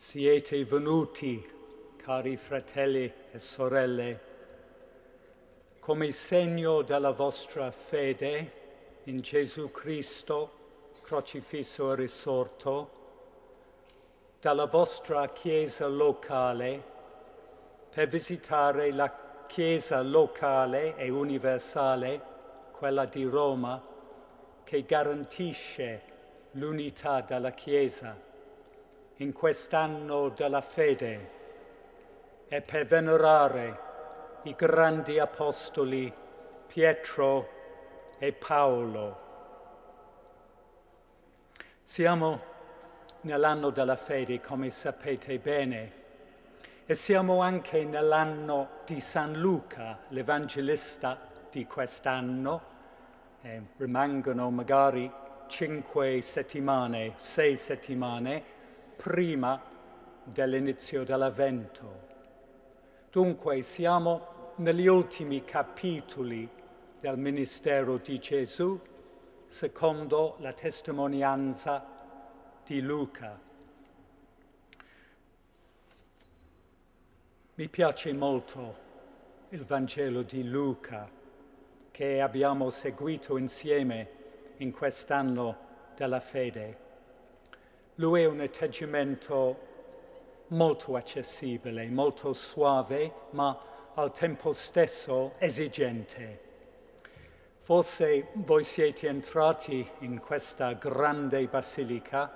Siete venuti, cari fratelli e sorelle, come segno della vostra fede in Gesù Cristo, crocifisso e risorto, dalla vostra chiesa locale, per visitare la chiesa locale e universale, quella di Roma, che garantisce l'unità della Chiesa in quest'anno della fede, e per venerare i grandi apostoli Pietro e Paolo. Siamo nell'anno della fede, come sapete bene, e siamo anche nell'anno di San Luca, l'Evangelista di quest'anno. Rimangono magari 5 settimane, 6 settimane, prima dell'inizio dell'Avvento. Dunque siamo negli ultimi capitoli del ministero di Gesù, secondo la testimonianza di Luca. Mi piace molto il Vangelo di Luca, che abbiamo seguito insieme in quest'anno della fede. Lui è un atteggiamento molto accessibile, molto suave, ma al tempo stesso esigente. Forse voi siete entrati in questa grande basilica,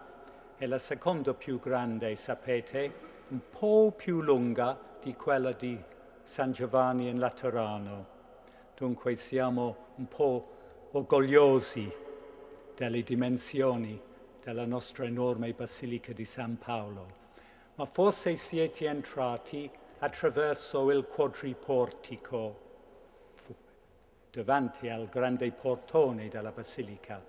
è la seconda più grande, sapete, un po' più lunga di quella di San Giovanni in Laterano. Dunque siamo un po' orgogliosi delle dimensioni della nostra enorme Basilica di San Paolo, ma forse siete entrati attraverso il quadriportico, davanti al grande portone della Basilica.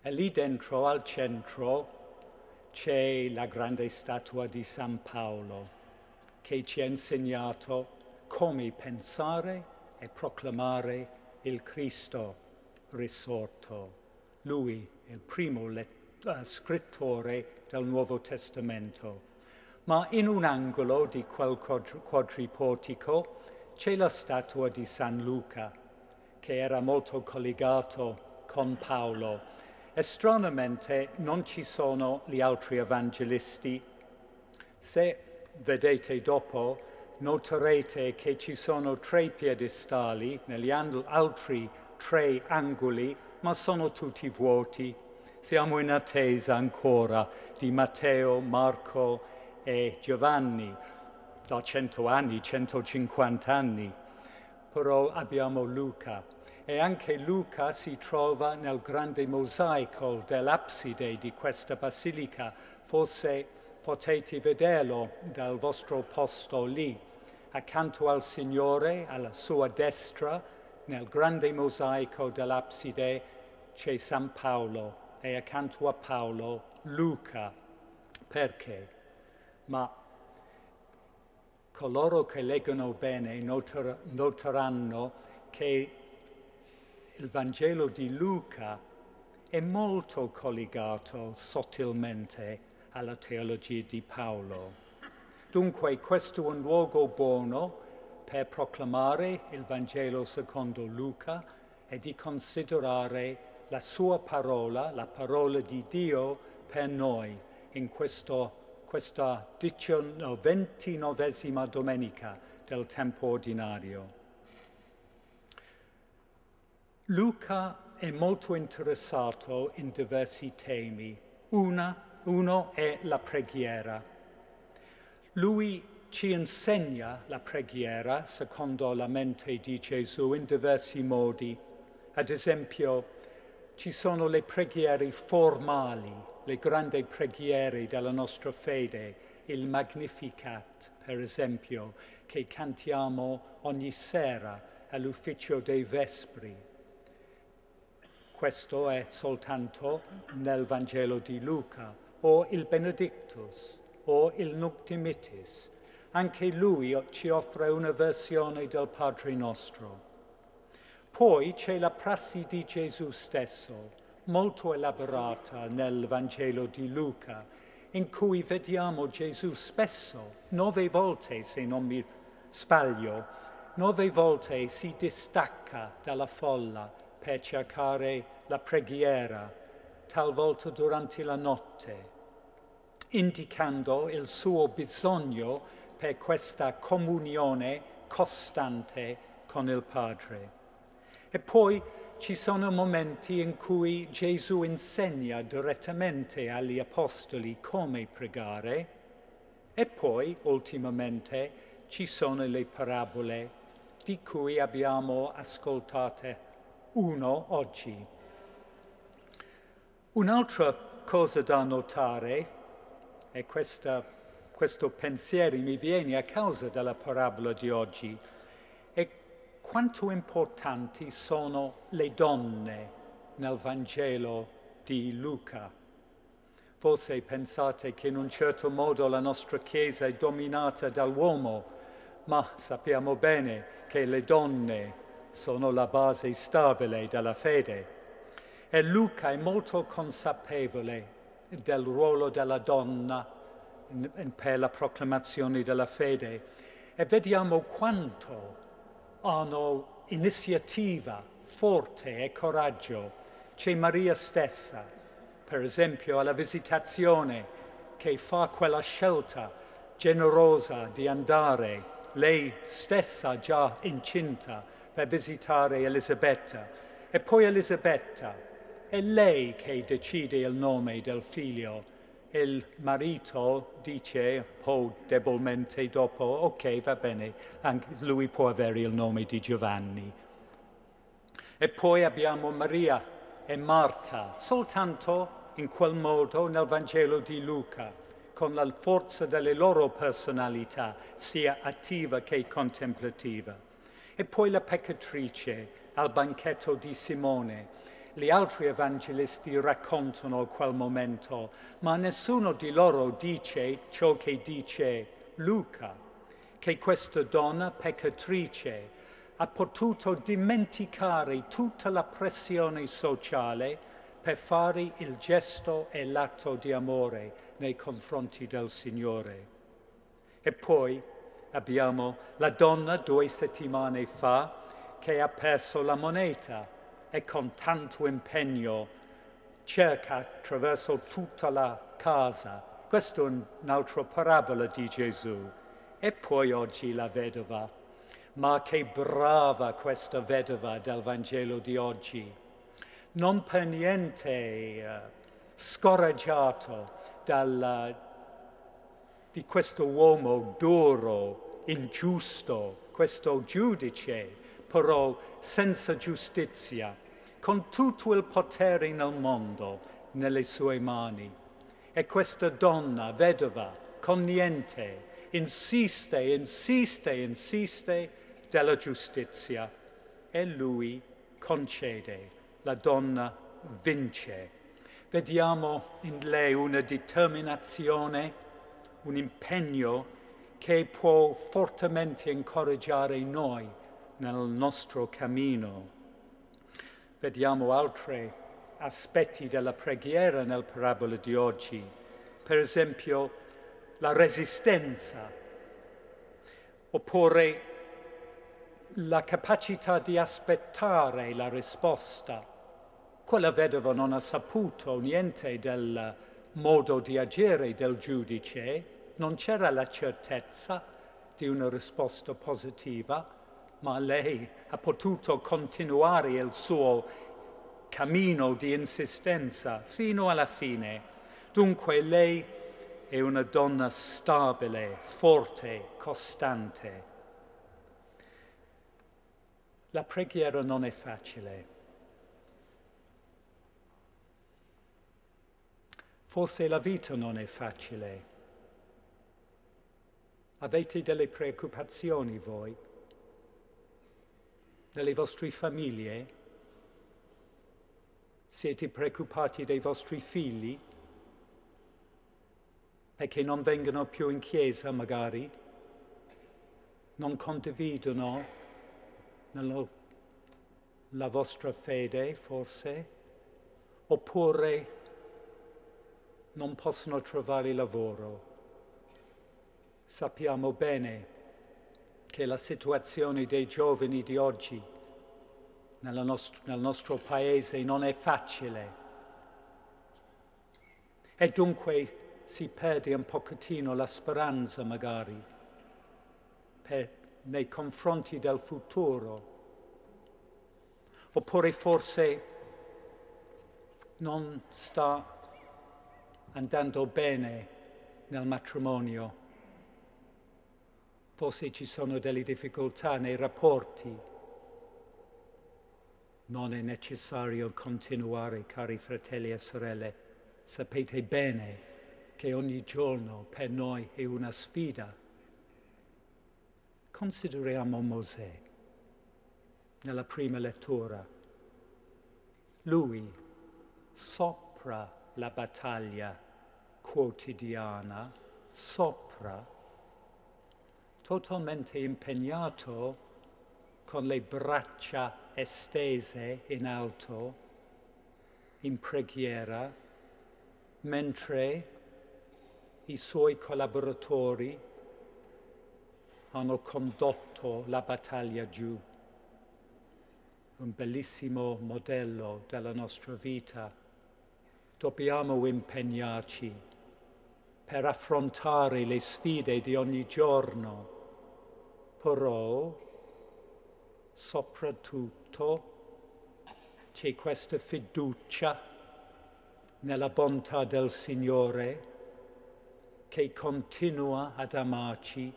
E lì dentro, al centro, c'è la grande statua di San Paolo, che ci ha insegnato come pensare e proclamare il Cristo risorto. Lui, il primo scrittore del Nuovo Testamento. Ma in un angolo di quel quadriportico c'è la statua di San Luca, che era molto collegato con Paolo. E stranamente non ci sono gli altri evangelisti. Se vedete dopo, noterete che ci sono 3 piedestali negli altri 3 angoli, ma sono tutti vuoti. Siamo in attesa ancora di Matteo, Marco e Giovanni, da 100 anni, 150 anni. Però abbiamo Luca, e anche Luca si trova nel grande mosaico dell'abside di questa basilica. Forse potete vederlo dal vostro posto lì, accanto al Signore, alla sua destra. Nel grande mosaico dell'abside c'è San Paolo e accanto a Paolo Luca. Perché? Ma coloro che leggono bene noteranno che il Vangelo di Luca è molto collegato sottilmente alla teologia di Paolo. Dunque questo è un luogo buono per proclamare il Vangelo secondo Luca e di considerare la sua parola, la parola di Dio per noi in questa 29esima domenica del tempo ordinario. Luca è molto interessato in diversi temi. Uno è la preghiera. Lui ci insegna la preghiera secondo la mente di Gesù in diversi modi. Ad esempio, ci sono le preghiere formali, le grandi preghiere della nostra fede, il Magnificat, per esempio, che cantiamo ogni sera all'ufficio dei Vespri. Questo è soltanto nel Vangelo di Luca, o il Benedictus, o il Nunc Dimittis. Anche lui ci offre una versione del Padre nostro. Poi c'è la prassi di Gesù stesso, molto elaborata nel Vangelo di Luca, in cui vediamo Gesù spesso, 9 volte se non mi sbaglio, 9 volte si distacca dalla folla per cercare la preghiera, talvolta durante la notte, indicando il suo bisogno per questa comunione costante con il Padre. E poi ci sono momenti in cui Gesù insegna direttamente agli Apostoli come pregare, e poi, ultimamente, ci sono le parabole di cui abbiamo ascoltate uno oggi. Un'altra cosa da notare, e questo pensiero mi viene a causa della parabola di oggi, è quanto importanti sono le donne nel Vangelo di Luca. Forse pensate che in un certo modo la nostra Chiesa è dominata dall'uomo, ma sappiamo bene che le donne sono la base stabile della fede. E Luca è molto consapevole del ruolo della donna per la proclamazione della fede, e vediamo quanto hanno iniziativa forte e coraggio. C'è Maria stessa, per esempio, alla Visitazione, che fa quella scelta generosa di andare, lei stessa già incinta, per visitare Elisabetta. E poi Elisabetta, è lei che decide il nome del figlio. Il marito dice, un po' debolmente dopo, ok, va bene, anche lui può avere il nome di Giovanni. E poi abbiamo Maria e Marta, soltanto in quel modo nel Vangelo di Luca, con la forza delle loro personalità, sia attiva che contemplativa. E poi la peccatrice al banchetto di Simone. Gli altri evangelisti raccontano quel momento, ma nessuno di loro dice ciò che dice Luca, che questa donna peccatrice ha potuto dimenticare tutta la pressione sociale per fare il gesto e l'atto di amore nei confronti del Signore. E poi abbiamo la donna 2 settimane fa che ha perso la moneta, e con tanto impegno cerca attraverso tutta la casa. Questa è un'altra parabola di Gesù. E poi oggi la vedova. Ma che brava questa vedova del Vangelo di oggi. Non per niente scoraggiato di questo uomo duro, ingiusto, questo giudice, però senza giustizia, con tutto il potere nel mondo nelle sue mani. E questa donna, vedova, con niente, insiste della giustizia. E lui concede, la donna vince. Vediamo in lei una determinazione, un impegno che può fortemente incoraggiare noi nel nostro cammino. Vediamo altri aspetti della preghiera nel parabola di oggi, per esempio la resistenza, oppure la capacità di aspettare la risposta. Quella vedova non ha saputo niente del modo di agire del giudice, non c'era la certezza di una risposta positiva, ma lei ha potuto continuare il suo cammino di insistenza fino alla fine. Dunque lei è una donna stabile, forte, costante. La preghiera non è facile. Forse la vita non è facile. Avete delle preoccupazioni voi? Nelle vostre famiglie? Siete preoccupati dei vostri figli? Perché non vengono più in chiesa magari? Non condividono la vostra fede forse? Oppure non possono trovare lavoro. Sappiamo bene che la situazione dei giovani di oggi nel nostro paese non è facile e dunque si perde un pochettino la speranza magari nei confronti del futuro, oppure forse non sta andando bene nel matrimonio, forse ci sono delle difficoltà nei rapporti. Non è necessario continuare, cari fratelli e sorelle. Sapete bene che ogni giorno per noi è una sfida. Consideriamo Mosè nella prima lettura. Lui, sopra la battaglia quotidiana, totalmente impegnato, con le braccia estese in alto, in preghiera, mentre i suoi collaboratori hanno condotto la battaglia giù. Un bellissimo modello della nostra vita. Dobbiamo impegnarci per affrontare le sfide di ogni giorno, però soprattutto c'è questa fiducia nella bontà del Signore che continua ad amarci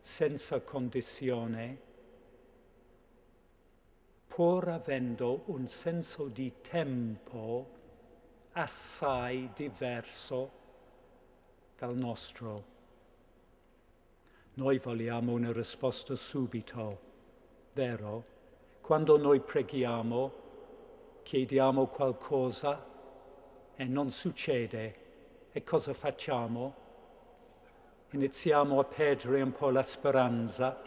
senza condizione, pur avendo un senso di tempo assai diverso dal nostro. Noi vogliamo una risposta subito. Vero? Quando noi preghiamo, chiediamo qualcosa e non succede, e cosa facciamo? Iniziamo a perdere un po' la speranza,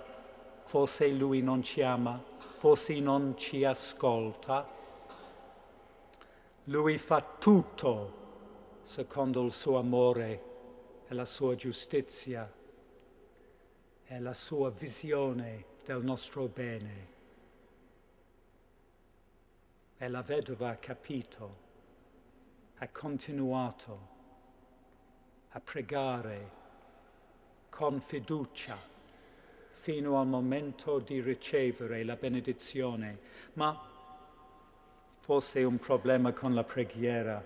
forse Lui non ci ama, forse non ci ascolta. Lui fa tutto secondo il suo amore e la sua giustizia e la sua visione del nostro bene. E la vedova ha capito, ha continuato a pregare con fiducia fino al momento di ricevere la benedizione. Ma forse un problema con la preghiera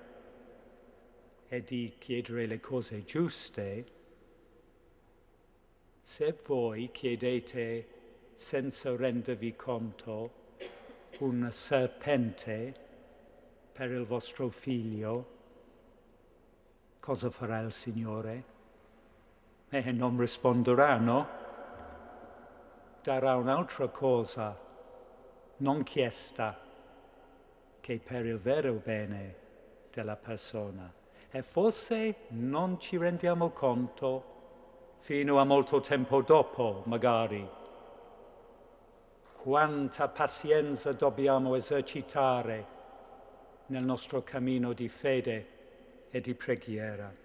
è di chiedere le cose giuste. Se voi chiedete senza rendervi conto un serpente per il vostro figlio, cosa farà il Signore? Non risponderà, no? Darà un'altra cosa non chiesta, che per il vero bene della persona. E forse non ci rendiamo conto fino a molto tempo dopo, magari. Quanta pazienza dobbiamo esercitare nel nostro cammino di fede e di preghiera.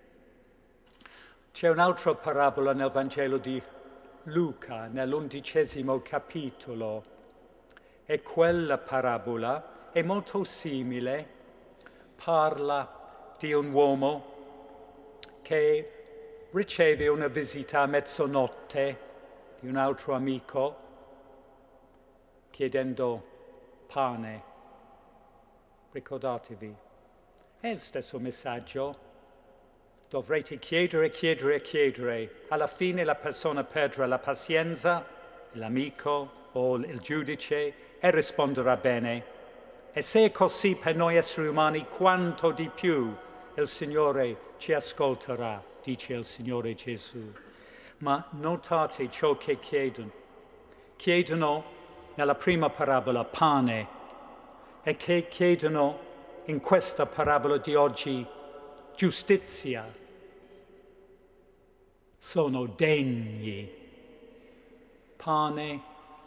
C'è un'altra parabola nel Vangelo di Luca, nell'11° capitolo, e quella parabola è molto simile, parla di un uomo che riceve una visita a mezzanotte di un altro amico, chiedendo pane. Ricordatevi, è lo stesso messaggio. Dovrete chiedere, chiedere, chiedere. Alla fine la persona perderà la pazienza, l'amico o il giudice, e risponderà bene. E se è così per noi esseri umani, quanto di più il Signore ci ascolterà, dice il Signore Gesù. Ma notate ciò che chiedono. Chiedono nella prima parabola pane, e che chiedono in questa parabola di oggi giustizia. Sono degni. Pane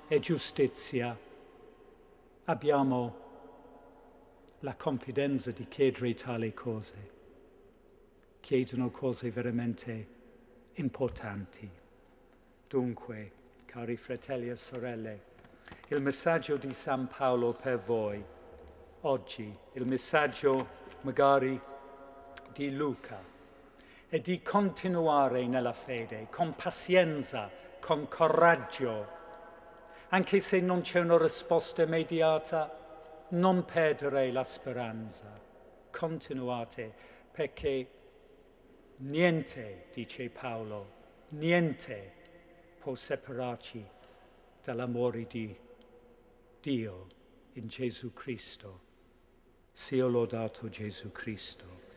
e giustizia. Abbiamo la confidenza di chiedere tali cose. chiedono cose veramente importanti. Dunque, cari fratelli e sorelle, il messaggio di San Paolo per voi. Oggi il messaggio magari di Luca è di continuare nella fede, con pazienza, con coraggio, anche se non c'è una risposta immediata. Non perdere la speranza, continuate, perché niente, dice Paolo, niente può separarci dall'amore di Dio in Gesù Cristo. Sia lodato Gesù Cristo.